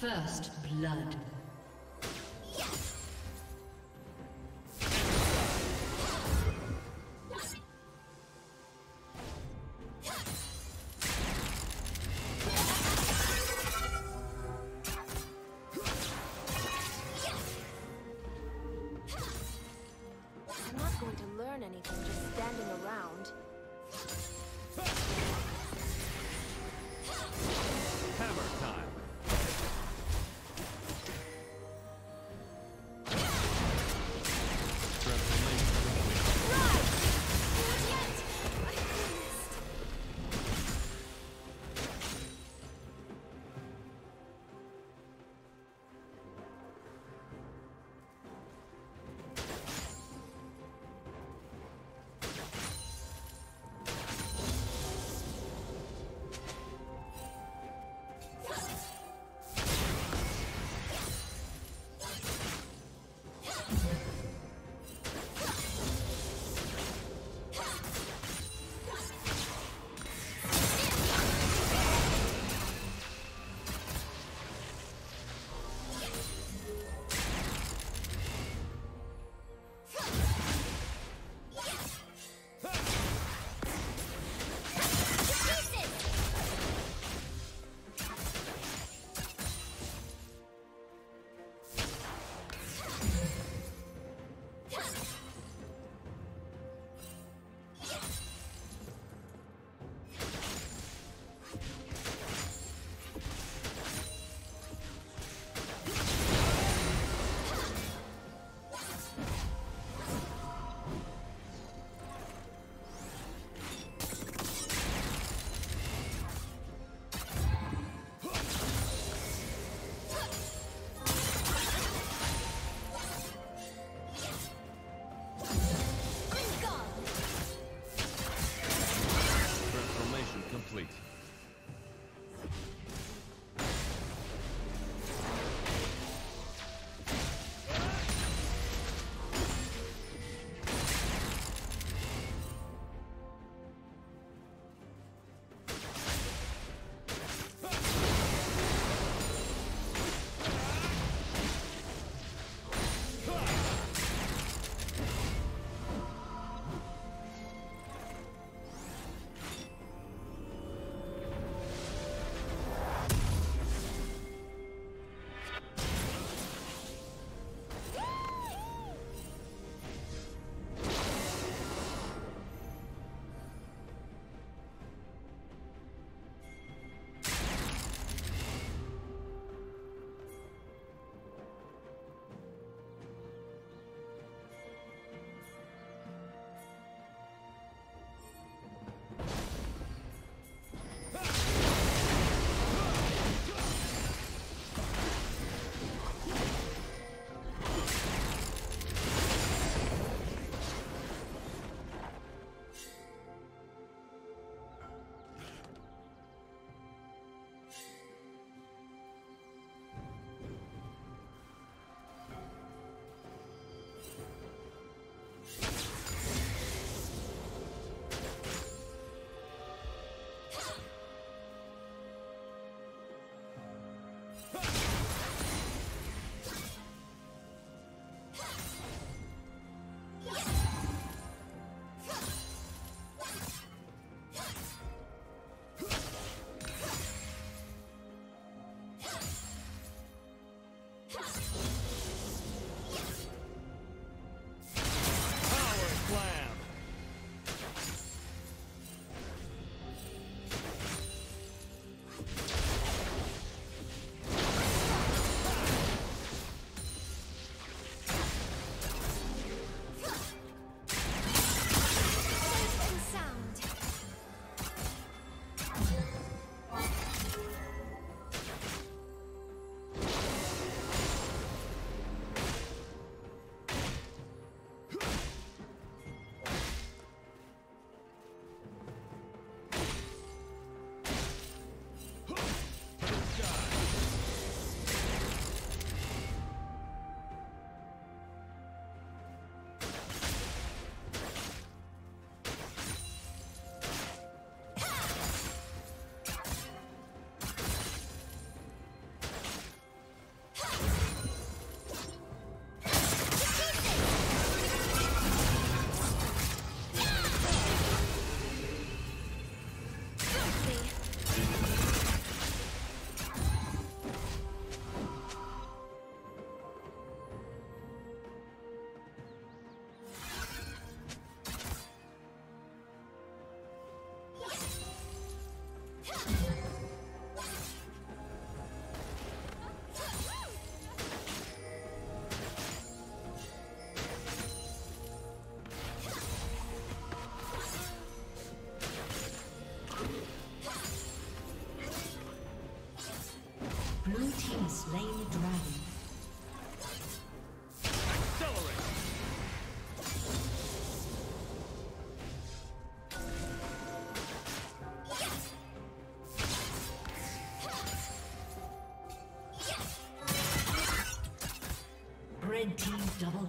First blood.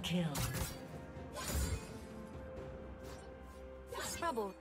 kill. Trouble.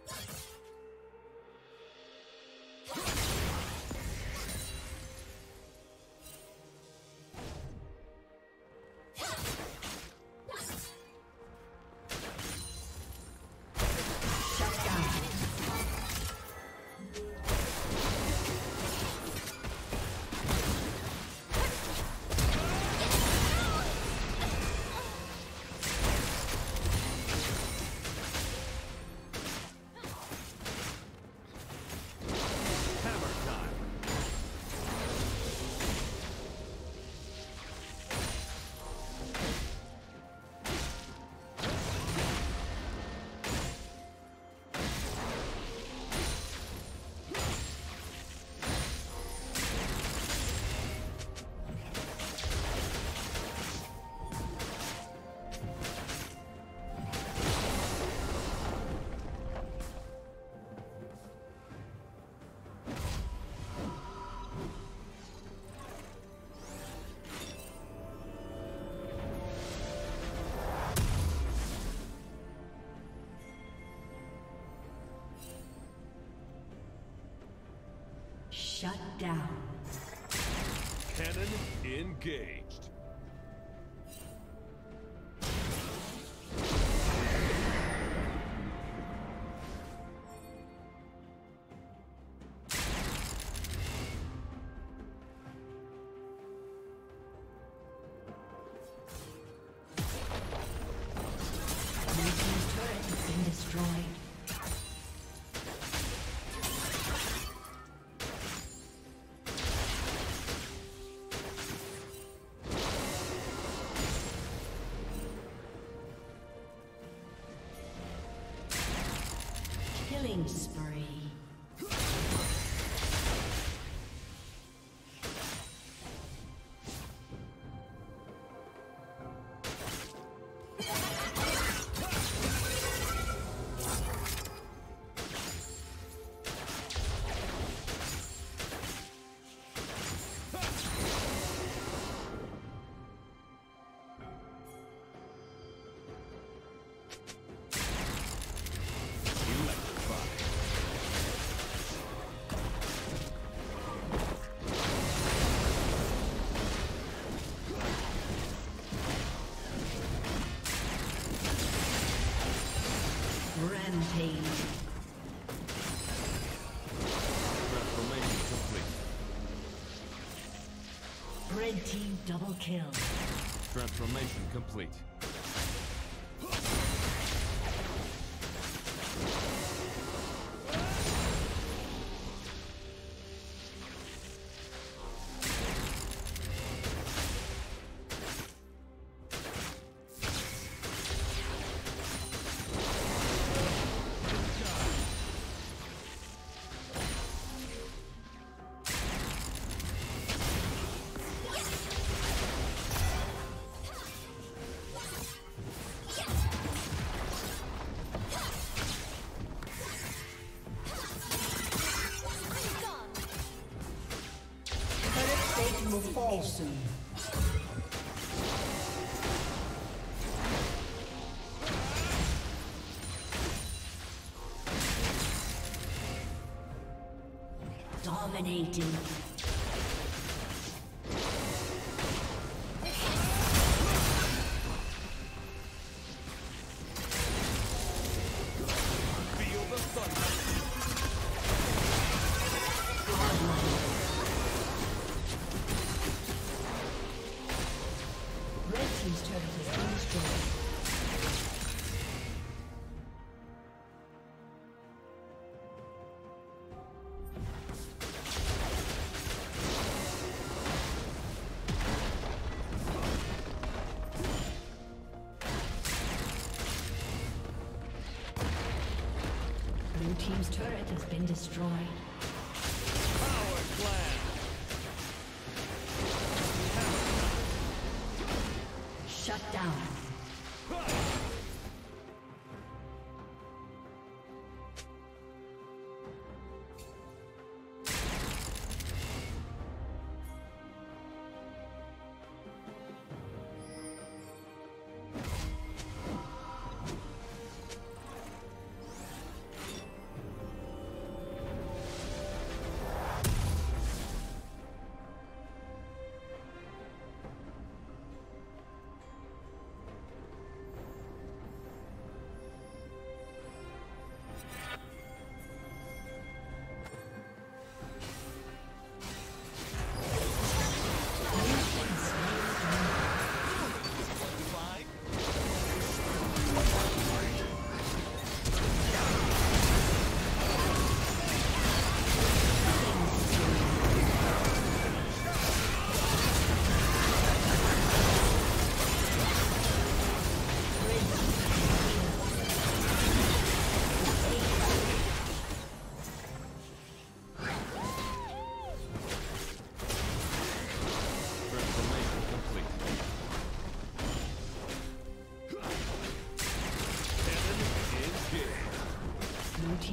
Shut down. Cannon engaged. Spree. Rampage. Transformation complete. Red team double kill. Transformation complete. Fall soon. Dominating. Team's turret has been destroyed. Power plant. Shut down. Blue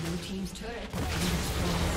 Blue team's turret has been destroyed.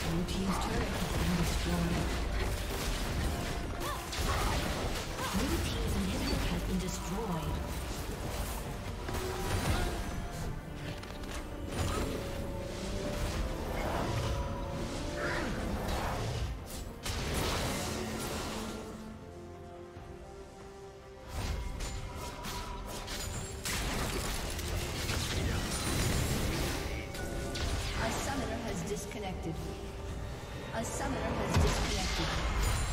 Blue team's turret has been destroyed. Blue team's inhibitor has been destroyed. A summoner has disconnected.